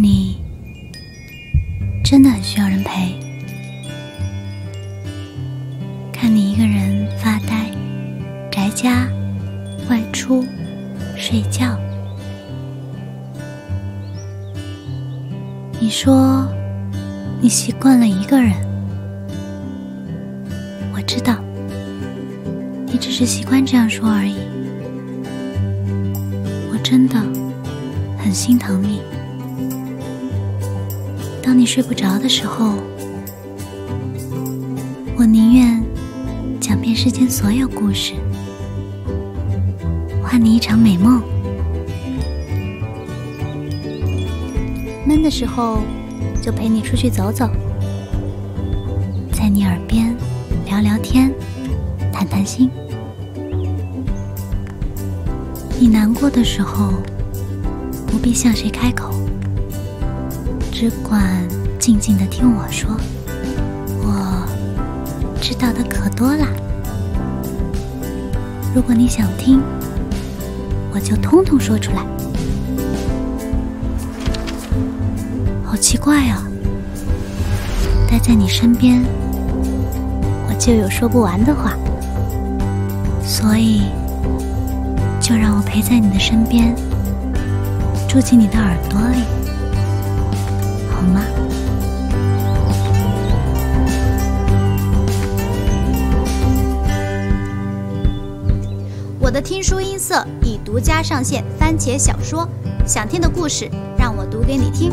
你真的很需要人陪。看你一个人发呆、宅家、外出、睡觉，你说你习惯了一个人，我知道，你只是习惯这样说而已。我真的很心疼你。当你睡不着的时候，我宁愿讲遍世间所有故事，换你一场美梦。闷的时候就陪你出去走走，在你耳边聊聊天，谈谈心。你难过的时候不必向谁开口，只管静静地听我说，我知道的可多啦。如果你想听，我就通通说出来。好奇怪啊，待在你身边，我就有说不完的话，所以就让我陪在你的身边，住进你的耳朵里，好吗？我的听书音色已独家上线番茄小说，想听的故事让我读给你听。